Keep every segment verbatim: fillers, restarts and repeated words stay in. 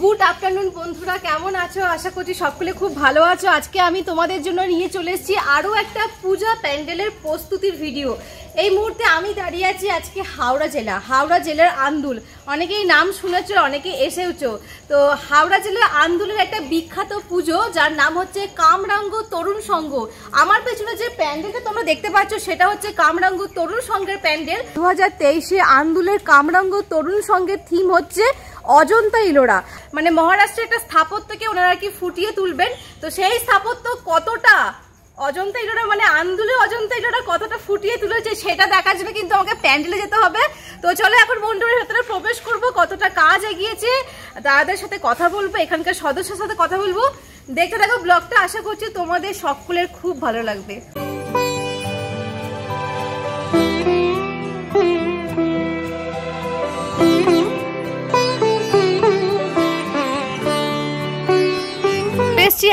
Good afternoon बंधुरा केमन आछो आशा करी सकले खूब भालो आछो। आजके आमी तोमादेर जोन्नो निये चले एसेछि आरो एकटा पूजा पैंडेलेर प्रस्तुतिर भिडियो। এই মুহূর্তে আমি দাঁড়িয়ে আছি আজকে হাওড়া জেলা, হাওড়া জেলার আন্দুল। অনেকেই নাম শুনেছো, অনেকে এসেওছো। তো হাওড়া জেলার আন্দুলের একটা বিখ্যাত পুজো যার নাম হচ্ছে কামরাঙ্গ তরুণ সংঘ। আমার পেছনে যে প্যান্ডেলটা তোমরা দেখতে পাচ্ছ সেটা হচ্ছে কামরাঙ্গ তরুণ সংঘের প্যান্ডেল। দু হাজার তেইশে আন্দুলের কামরাঙ্গ তরুণ সংঘের থিম হচ্ছে অজন্তা ইলোরা, মানে মহারাষ্ট্রের একটা স্থাপত্যকে ওনারা কি ফুটিয়ে তুলবেন। তো সেই স্থাপত্য কতটা অজন্তা ইলোরা মানে আন্দুলে অজন্তা ইলোরা কতটা ফুটিয়ে তুলেছে সেটা দেখা যাবে, কিন্তু আমাকে প্যান্ডেলে যেতে হবে। তো চলো এখন বন্ধুদের ভেতরে প্রবেশ করব, কতটা কাজ এগিয়েছে দাদাদের সাথে কথা বলবো, এখানকার সদস্যের সাথে কথা বলবো। দেখতে থাকো ব্লগটা, আশা করছি তোমাদের সকলের খুব ভালো লাগবে।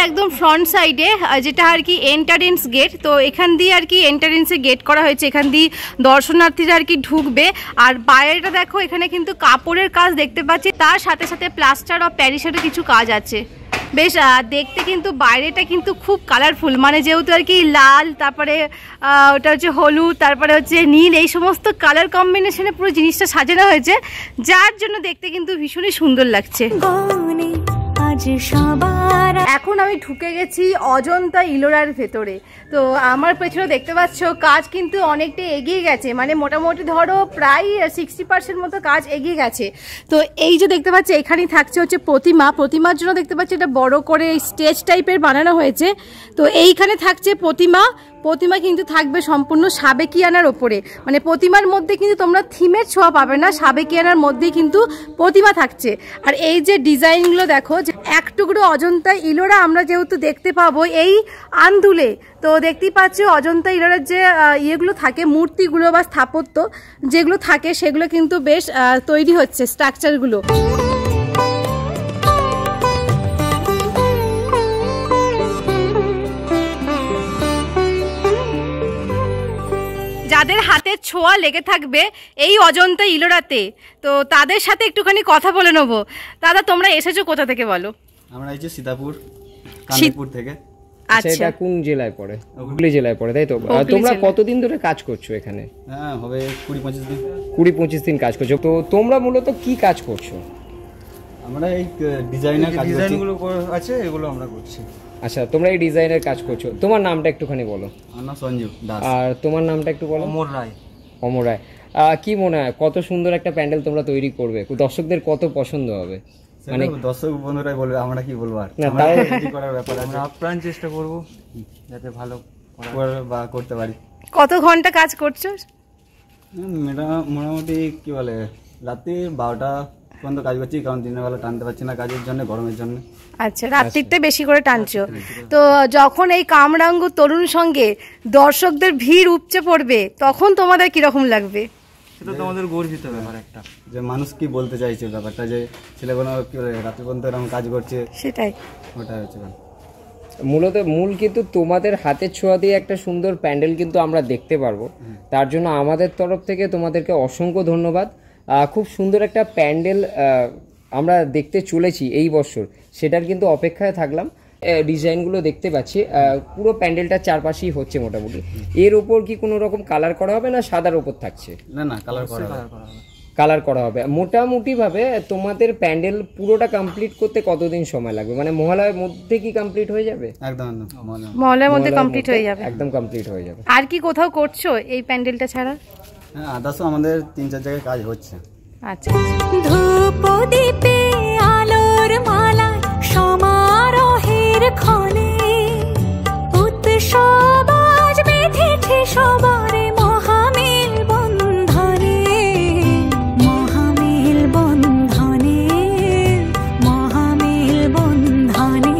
एकदम फ्रंट साइडे जेटा आर कि एंट्रेंस गेट, तो एखान दिए आर कि एंट्रेंस गेट करा होयेछे, एखान दिए दर्शनार्थीरा आर कि ढुकबे। और बाइरेटा देखो एखाने किन्तु कापड़ेर काज देखते पाच्छी, तार साथे साथे प्लास्टार और प्यारिसेर किछु काज आछे। বেশ দেখতে কিন্তু বাইরেটা কিন্তু খুব কালারফুল, মানে যেহেতু আর কি লাল, তারপরে ওটা হচ্ছে হলুদ, তারপরে হচ্ছে নীল, এই সমস্ত কালার কম্বিনেশনে পুরো জিনিসটা সাজানো হয়েছে, যার জন্য দেখতে কিন্তু ভীষণই সুন্দর লাগছে। এখন আমি ঢুকে গেছি অজন্তা ইলোরার ভেতরে। তো আমার পেছনে দেখতে পাচ্ছ কাজ কিন্তু অনেকটা এগিয়ে গেছে, মানে মোটামুটি ধরো প্রায় সিক্সটি পার্সেন্ট মতো কাজ এগিয়ে গেছে। তো এই যে দেখতে পাচ্ছি এখানেই থাকছে হচ্ছে প্রতিমা, প্রতিমার জন্য দেখতে পাচ্ছি এটা বড় করে স্টেজ টাইপের বানানো হয়েছে। তো এইখানে থাকছে প্রতিমা, প্রতিমা কিন্তু থাকবে সম্পূর্ণ সাবেকিয়ানার ওপরে, মানে প্রতিমার মধ্যে কিন্তু তোমরা থিমের ছোঁয়া পাবে না, সাবেকিয়ানার মধ্যে কিন্তু প্রতিমা থাকছে। আর এই যে ডিজাইনগুলো দেখো, এক টুকরো অজন্তা ইলোরা আমরা যেহেতু দেখতে পাবো এই আন্দুলে, তো দেখতেই পাচ্ছ অজন্তা ইলোরার যে ইয়েগুলো থাকে, মূর্তিগুলো বা স্থাপত্য যেগুলো থাকে সেগুলো কিন্তু বেশ তৈরি হচ্ছে স্ট্রাকচারগুলো। যাদের হাতে ছোঁয়া লেগে থাকবে এই অজন্তা ইলোরাতে, তো তাদের সাথে একটুখানি কথা বলে নেবো। দাদা তোমরা এসেছো কোথা থেকে বলো? আমরা এই যে সীতাপুর, কানপুর থেকে। আচ্ছা এটা কোন জেলায় পড়ে? হুগলি জেলায় পড়ে, তাই তো? তোমরা কতদিন ধরে কাজ করছো এখানে? হ্যাঁ হবে কুড়ি পঁচিশ দিন। কুড়ি পঁচিশ দিন কাজ করছো। তো তোমরা মূলত কি কাজ করছো? আমরা এই ডিজাইনার কাজ, ডিজাইনগুলো আছে এগুলো আমরা করছি। আচ্ছা তোমরা এই ডিজাইনের কাজ করছো, তোমার নামটা একটুখানি বলো। আমার নাম সঞ্জীব দাস। আর তোমার নামটা একটু বলো। অমর রায়। অমর রায়। কি মনে হয় কত সুন্দর একটা প্যান্ডেল তোমরা তৈরি করবে, দর্শকদের কত পছন্দ হবে? মানে দর্শক বন্ধুরাই বলবে, আমরা কি বলবো আর। না তাই করার ব্যাপার, আমরা আপ্রাণ চেষ্টা করব যাতে ভালো বা করতে পারি। কত ঘন্টা কাজ করছো? ম্যাডাম মোটামুটি কি বলে রাতে বারোটা পর্যন্ত কাজ করছি, কারণ দিনের বেলা টানতে পারছি না কাজের জন্য, গরমের জন্য। আচ্ছা রাত্রিতে বেশি করে টানছো। তো যখন এই কামরাঙ্গ তরুণ সঙ্গে দর্শকদের ভিড় উপচে পড়বে তখন তোমাদের কিরকম লাগবে? সেটা তোমাদের গর্বিত ব্যাপার একটা, যে মানুষ কি বলতে চাইছে ব্যাপারটা, যে ছেলেগুলো কি রাত্রি পর্যন্ত এরকম কাজ করছে, সেটাই ওটাই হচ্ছে মূলত মূল। কিন্তু তোমাদের হাতের ছোঁয়া দিয়ে একটা সুন্দর প্যান্ডেল কিন্তু আমরা দেখতে পারবো, তার জন্য আমাদের তরফ থেকে তোমাদেরকে অসংখ্য ধন্যবাদ। খুব সুন্দর একটা প্যান্ডেল আমরা দেখতে চলেছি এই বছর, সেটার কিন্তু অপেক্ষায় থাকলাম। ডিজাইনগুলো দেখতে পাচ্ছি পুরো প্যান্ডেলটা চারপাশেই হচ্ছে মোটামুটি। এর উপর কি কোনো রকম কালার করা হবে না সাদার উপর থাকছে? না না কালার করা হবে, কালার করা হবে। মোটামুটিভাবে তোমাদের প্যান্ডেল পুরোটা কমপ্লিট করতে কতদিন সময় লাগবে? মানে মহলার মধ্যে কি কমপ্লিট হয়ে যাবে? একদম মহলার মধ্যে কমপ্লিট হয়ে যাবে, একদম কমপ্লিট হয়ে যাবে। আর কি কোথাও করছো এই প্যান্ডেলটা ছাড়া? হ্যাঁ আদার্সও আমাদের তিন চার জায়গায় কাজ হচ্ছে। আচ্ছা ধূপ দীপে আলোর মালা সমারোহের ক্ষণে উৎসব আজ বেঁধেছে সবার মহামেল বন্ধনে, মহামেল বন্ধনে, মহামেল বন্ধনে।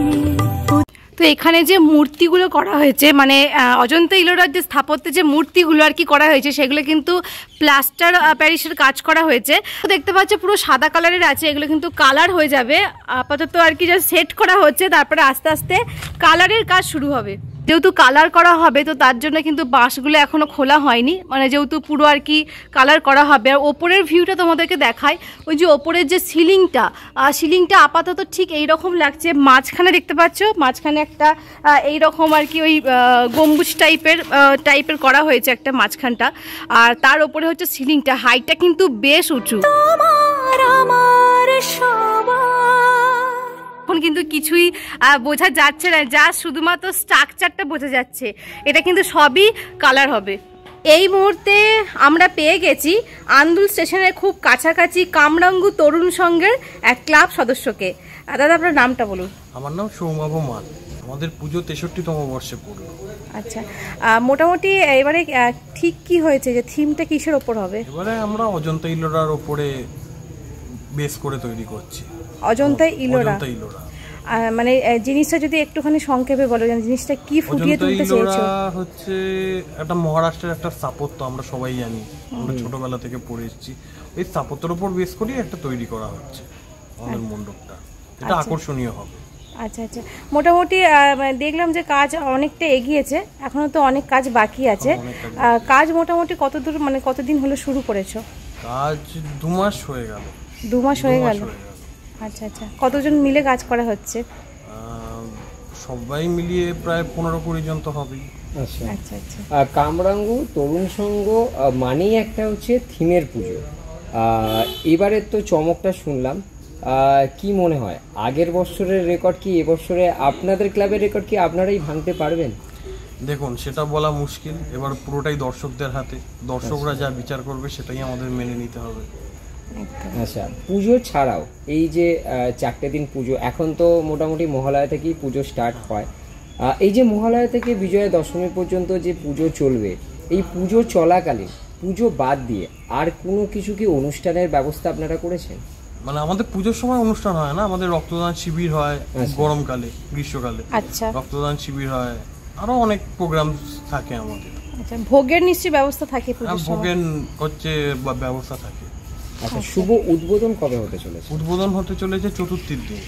তো এখানে যে মূর্তিগুলো করা হয়েছে, মানে অজন্তা ইলোরার যে স্থাপত্যে যে মূর্তিগুলো আর কি করা হয়েছে সেগুলো কিন্তু প্লাস্টার প্যারিসের কাজ করা হয়েছে। দেখতে পাচ্ছ পুরো সাদা কালারের আছে, এগুলো কিন্তু কালার হয়ে যাবে। আপাতত আর কি যা সেট করা হচ্ছে, তারপরে আস্তে আস্তে কালারের কাজ শুরু হবে। जेहेतु कलर करा होबे तो तार जोन्नो किन्तु बाँशगुलो एखोनो खोला होयनि माने जेहेतु पुरो आर कि कलर करा होबे आर ओपरेर भिउटा तोमादेरके देखाई ओई जे ओपरेर जे सिलिंगटा सिलिंगटा आपातत ठीक एई रकम लागछे माझखाने देखते पाच्छो माझखाने एकटा एई रकम आर कि ओई गम्बुज टाइपेर टाइपेर करा होयेछे एकटा माझखानटा आर तार ओपरे होच्छे सिलिंगटा हाइटटा किन्तु बेश उंचु किन्तु किछुई बोझा जाच्छे ना जा शुधुमात्र स्ट्राक्चारटा बोझा जाच्छे एटा किन्तु सबई कलर होबे। এই মুহূর্তে আমরা পেয়ে গেছি আন্দুল স্টেশনের খুব কাছাকাছি কামরাঙ্গু তরুণ সংঘের এক ক্লাব সদস্যকে। দাদা আপনার নামটা বলুন। আমার নাম সৌমাভ মান। আমাদের পূজো তেষট্টিতম বর্ষে পড়ল। আচ্ছা মোটামুটি এবারে ঠিক কি হয়েছে যে থিমটা কিসের উপর হবে? এবারে আমরা অজন্তা ইলোরার উপরে বেস করে তৈরি করছি। অজন্তা ইলোরা অজন্তা ইলোরা মানে জিনিসটা যদি একটুখানি সংক্ষেপে বলো জিনিসটা কি ফুটিয়ে তুলতে চেয়েছো? হচ্ছে একটা মহারাষ্ট্রের একটা স্থাপত্য আমরা সবাই জানি আমরা ছোটবেলা থেকে পড়ে এসেছি এই স্থাপত্যর উপর বেস করে একটা তৈরি করা হচ্ছে আমাদের মণ্ডপটা এটা আকর্ষণীয় হবে। আচ্ছা আচ্ছা মোটামুটি দেখলাম যে কাজ অনেকটা এগিয়েছে এখনো তো অনেক কাজ বাকি আছে কাজ মোটামুটি কত দূর মানে কতদিন হলো শুরু করেছো? কাজ দু মাস হয়ে গেল। দু মাস হয়ে গেল। আচ্ছা আচ্ছা কতজন মিলে কাজ করা হচ্ছে? সবাই মিলিয়ে প্রায় পনেরো কুড়ি জন তো হবে। আচ্ছা আচ্ছা আর কামরাঙ্গু তরুণ সংঘ মানে একটা হচ্ছে থিমের পূজো এবারে তো চমকটা শুনলাম কি মনে হয় আগের বছরের রেকর্ড কি এবছরে আপনাদের ক্লাবের রেকর্ড কি আপনারাই ভাঙতে পারবেন? দেখুন সেটা বলা মুশকিল এবার পুরোটাই দর্শকদের হাতে দর্শকরা যা বিচার করবে সেটাই আমাদের মেনে নিতে হবে। আচ্ছা পুজো ছাড়াও এই যে চারটে দিন পুজো এখন তো মোটামুটি মহালয়া থেকেই পুজো স্টার্ট হয় এই যে মহালয়া থেকে বিজয়া দশমী পর্যন্ত যে পুজো চলবে এই পুজো চলাকালীন পুজো বাদ দিয়ে আর কোনো কিছু কি অনুষ্ঠানের ব্যবস্থা আপনারা করেছেন? মানে আমাদের পুজোর সময় অনুষ্ঠান হয় না আমাদের রক্তদান শিবির হয় গরমকালে গ্রীষ্মকালে রক্তদান শিবির হয় আরো অনেক প্রোগ্রাম থাকে আমাদের। আচ্ছা ভোগের নিশ্চয়ই ব্যবস্থা থাকে পুজোর সময় ভোগের হচ্ছে ব্যবস্থা থাকে। আচ্ছা শুভ উদ্বোধন কবে হতে চলেছে? উদ্বোধন হতে চলেছে চতুর্থীর দিন।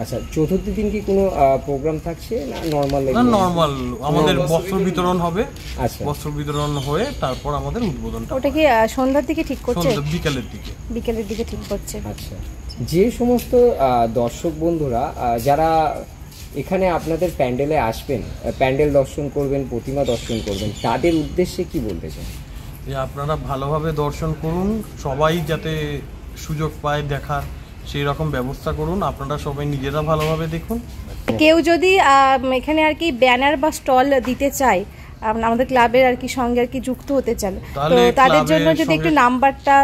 আচ্ছা চতুর্থী দিন কি কোনো প্রোগ্রাম থাকছে না নরমাল? না নরমাল আমাদের বস্ত্র বিতরণ হবে। আচ্ছা বস্ত্র বিতরণ হয়ে তারপর আমাদের উদ্বোধনটা ওটা কি সন্ধ্যার দিকে ঠিক করছে? সন্ধ্যা বিকেলের দিকে বিকেলের দিকে ঠিক করছে। আচ্ছা যে সমস্ত দর্শক বন্ধুরা যারা এখানে আপনাদের প্যান্ডেলে আসবেন প্যান্ডেল দর্শন করবেন প্রতিমা দর্শন করবেন তাদের উদ্দেশ্যে কি বলতে চান? যে আপনারা ভালোভাবে দর্শন করুন সবাই যাতে সুযোগ পায় দেখার সেই রকম ব্যবস্থা করুন আপনারা সবাই নিজেরা ভালোভাবে দেখুন। কেউ যদি এখানে আর কি ব্যানার বা স্টল দিতে চায় আমাদের ক্লাবের আর কি সঙ্গে আর কি যুক্ত হতে চান তো তাদের জন্য যদি একটু নাম্বারটা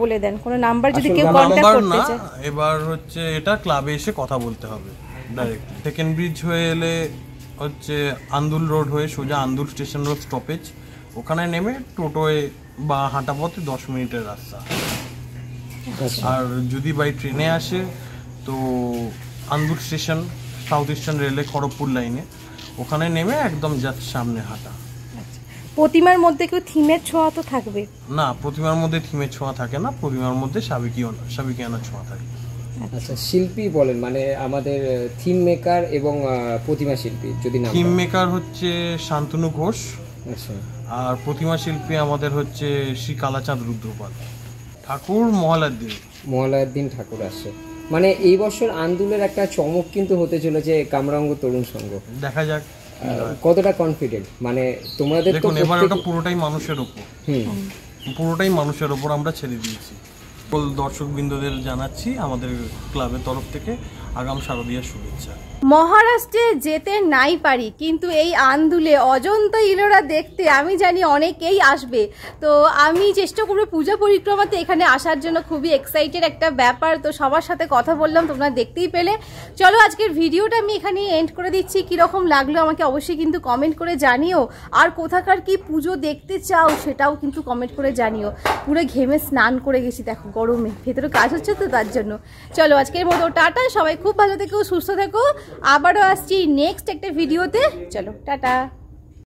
বলে দেন কোন নাম্বার যদি কেউ কন্টাক্ট করতে চায়? এবার হচ্ছে এটা ক্লাবে এসে কথা বলতে হবে ডাইরেক্ট সেকেন্ড ব্রিজ হয়ে এলে হচ্ছে আন্দুল রোড হয়ে সোজা আন্দুল স্টেশন রোড স্টপেজ ওখানে নেমে টোটোয় বা হাঁটা পথে দশ মিনিটের রাস্তা আর যদি বাই ট্রেনে আসে তো আন্দুল স্টেশন সাউথ ইস্টার্ন রেলে খড়গপুর লাইনে ওখানে নেমে একদম জাস্ট সামনে হাঁটা। প্রতিমার মধ্যে কি থিমের ছোঁয়া তো থাকবে না? প্রতিমার মধ্যে থিমের ছোঁয়া থাকে না প্রতিমার মধ্যে সাবেকিয়ানা সাবেকিয়ানা ছোঁয়া থাকে। আচ্ছা শিল্পী বলেন মানে আমাদের থিম মেকার এবং প্রতিমা শিল্পী যদি নাম থিম মেকার হচ্ছে শান্তনু ঘোষ। আচ্ছা আর প্রতিমা শিল্পী আমাদের হচ্ছে শ্রী কালাচাঁদ রুদ্রপাল। ঠাকুর মহালয়ার দিন মহালয়ার দিন ঠাকুর আসে মানে এই বছর আন্দোলনের একটা চমক কিন্তু হতে চলেছে কামরাঙ্গ তরুণ সংঘ দেখা যাক কতটা কনফিডেন্ট মানে তোমাদের তো এবারে ওটা পুরোটাই মানুষের উপর পুরোটাই মানুষের উপর আমরা ছেড়ে দিয়েছি। সকল দর্শকবৃন্দদের জানাচ্ছি আমাদের ক্লাবের তরফ থেকে আগাম শারদীয়ার শুভেচ্ছা। মহারাষ্ট্রে যেতে নাই পারি কিন্তু এই আন্দুলে অজন্তা ইলোরা দেখতে আমি জানি অনেকেই আসবে তো আমি চেষ্টা করবো পূজা পরিক্রমাতে এখানে আসার জন্য খুবই এক্সাইটেড একটা ব্যাপার তো সবার সাথে কথা বললাম তোমরা দেখতেই পেলে। চলো আজকের ভিডিওটা আমি এখানে এন্ড করে দিচ্ছি কীরকম লাগলো আমাকে অবশ্যই কিন্তু কমেন্ট করে জানিও আর কোথাকার কি পুজো দেখতে চাও সেটাও কিন্তু কমেন্ট করে জানিও। পুরো ঘেমে স্নান করে গেছি দেখো গরমে ভেতরে কাজ হচ্ছে তো তার জন্য। চলো আজকের মতো টাটা সবাই খুব ভালো থেকো সুস্থ থেকো আবারও আসছি নেক্সট একটা ভিডিওতে। চলো টাটা।